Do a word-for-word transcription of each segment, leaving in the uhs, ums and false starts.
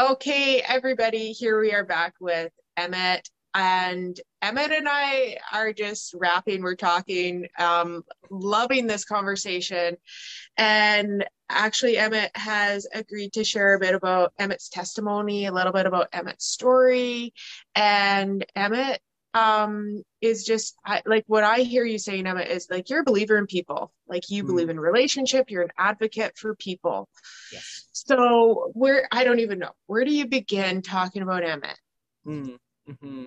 Okay, everybody, here we are back with Emmett. And Emmett and I are just rapping, we're talking, um, loving this conversation. And actually, Emmett has agreed to share a bit about Emmett's testimony, a little bit about Emmett's story. And Emmett um, is just, I, like what I hear you saying, Emmett, is like, you're a believer in people. Like you mm-hmm. believe in relationship, you're an advocate for people. Yes. So where, I don't even know, where do you begin talking about Emmett? Mm-hmm.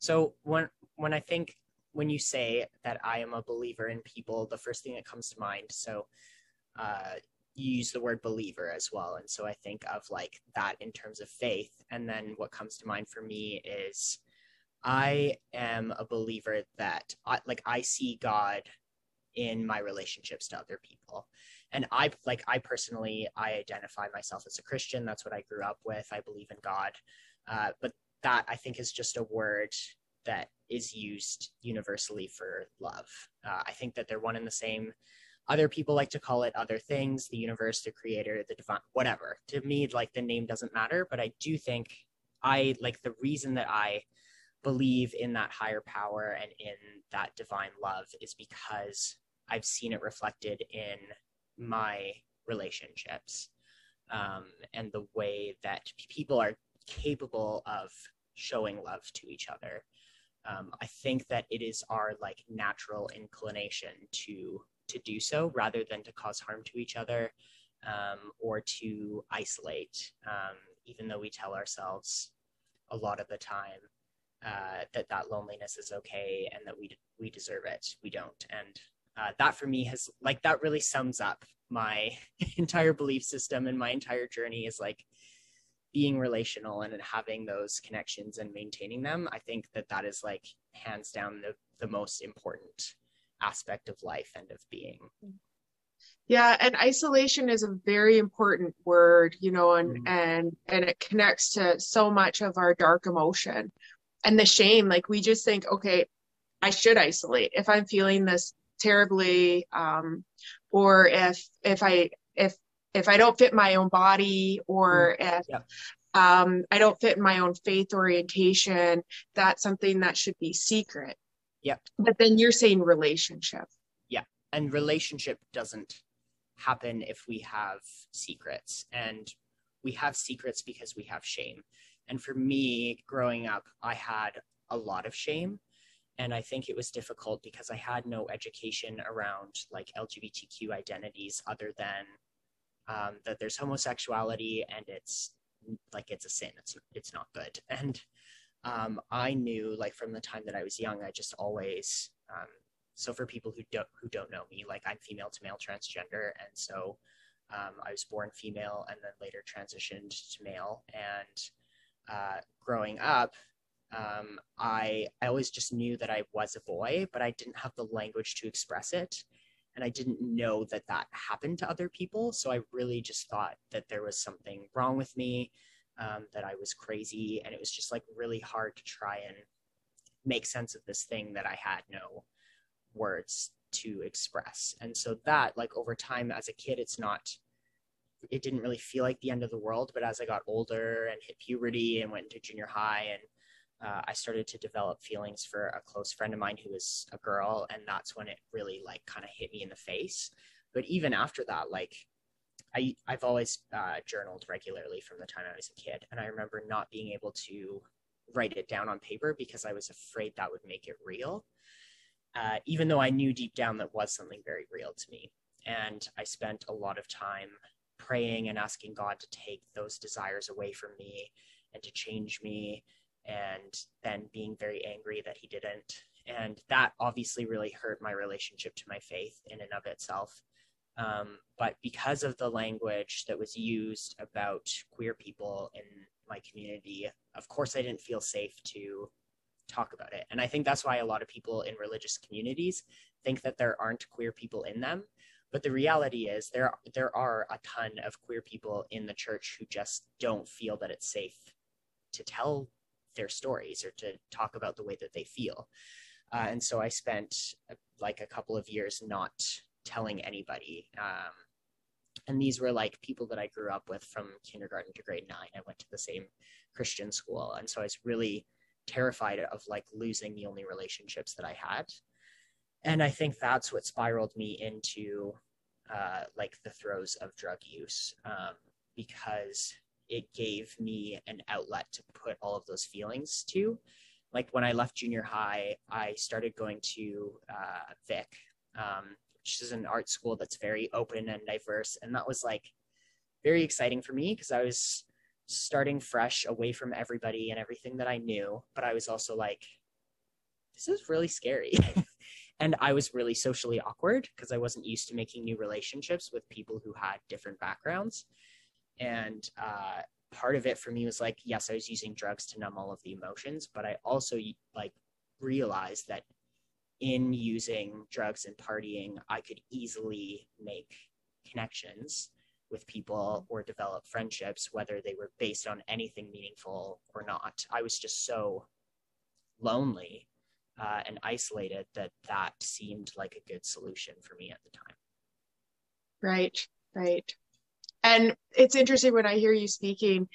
So when, when I think, when you say that I am a believer in people, the first thing that comes to mind, so uh, you use the word believer as well. And so I think of like that in terms of faith. And then what comes to mind for me is I am a believer that I, like I see God in my relationships to other people. And I, like, I personally, I identify myself as a Christian. That's what I grew up with. I believe in God. Uh, but that I think is just a word that is used universally for love. Uh, I think that they're one and the same. Other people like to call it other things, the universe, the creator, the divine, whatever. To me, like the name doesn't matter, but I do think I, like the reason that I believe in that higher power and in that divine love is because I've seen it reflected in my relationships um, and the way that people are capable of showing love to each other. Um, I think that it is our like natural inclination to to do so rather than to cause harm to each other um, or to isolate, um, even though we tell ourselves a lot of the time uh, that that loneliness is okay and that we, we deserve it. We don't. And uh, that for me has like, that really sums up my entire belief system and my entire journey is like, being relational and having those connections and maintaining them. I think that that is like hands down the, the most important aspect of life and of being. Yeah. And isolation is a very important word, you know, and, mm-hmm. and, and it connects to so much of our dark emotion and the shame. Like we just think, okay, I should isolate if I'm feeling this terribly. Um, or if, if I, if, if I don't fit my own body or if yeah. um, I don't fit in my own faith orientation, that's something that should be secret. Yeah. But then you're saying relationship. Yeah. And relationship doesn't happen if we have secrets, and we have secrets because we have shame. And for me growing up, I had a lot of shame. And I think it was difficult because I had no education around like L G B T Q identities other than Um, that there's homosexuality and it's like, it's a sin. It's, it's not good. And um, I knew like from the time that I was young, I just always, um, so for people who don't, who don't know me, like I'm female to male transgender. And so um, I was born female and then later transitioned to male. And uh, growing up, um, I, I always just knew that I was a boy, but I didn't have the language to express it. And I didn't know that that happened to other people. So I really just thought that there was something wrong with me, um, that I was crazy. And it was just like really hard to try and make sense of this thing that I had no words to express. And so that like over time as a kid, it's not, it didn't really feel like the end of the world. But as I got older and hit puberty and went into junior high and Uh, I started to develop feelings for a close friend of mine who was a girl. And that's when it really like kind of hit me in the face. But even after that, like I, I've always uh, journaled regularly from the time I was a kid. And I remember not being able to write it down on paper because I was afraid that would make it real. Uh, even though I knew deep down that was something very real to me. And I spent a lot of time praying and asking God to take those desires away from me and to change me. And then being very angry that he didn't. And that obviously really hurt my relationship to my faith in and of itself. Um, but because of the language that was used about queer people in my community, of course, I didn't feel safe to talk about it. And I think that's why a lot of people in religious communities think that there aren't queer people in them. But the reality is there, there are a ton of queer people in the church who just don't feel that it's safe to tell their stories or to talk about the way that they feel. Uh, and so I spent uh, like a couple of years not telling anybody. Um, And these were like people that I grew up with from kindergarten to grade nine. I went to the same Christian school. And so I was really terrified of like losing the only relationships that I had. And I think that's what spiraled me into uh, like the throes of drug use, um, because it gave me an outlet to put all of those feelings to. Like when I left junior high, I started going to uh, Vic, um, which is an art school that's very open and diverse. And that was like very exciting for me because I was starting fresh away from everybody and everything that I knew. But I was also like, this is really scary. And I was really socially awkward because I wasn't used to making new relationships with people who had different backgrounds. And uh, part of it for me was like, yes, I was using drugs to numb all of the emotions, but I also like realized that in using drugs and partying, I could easily make connections with people or develop friendships, whether they were based on anything meaningful or not. I was just so lonely uh, and isolated that that seemed like a good solution for me at the time. Right, right. And it's interesting when I hear you speaking,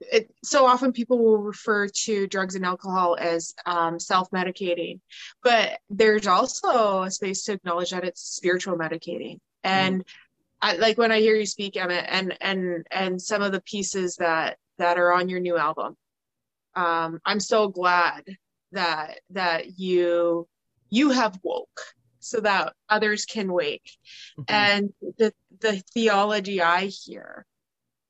it, so often people will refer to drugs and alcohol as um, self-medicating, but there's also a space to acknowledge that it's spiritual medicating. And mm-hmm. I, like when I hear you speak, Emma, and and and some of the pieces that that are on your new album, um, I'm so glad that that you you have woke, so that others can wake. Mm-hmm. And the the theology I hear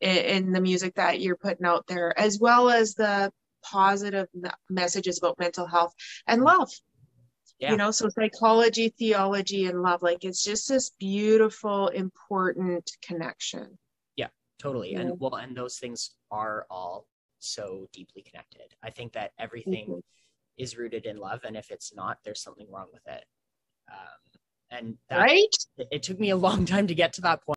in, in the music that you're putting out there, as well as the positive messages about mental health and love. Yeah. You know, so psychology, theology, and love, like it's just this beautiful, important connection. Yeah, totally. You and know? Well, and those things are all so deeply connected. I think that everything mm-hmm. is rooted in love. And if it's not, there's something wrong with it. Um, and that, right? it, it took me a long time to get to that point.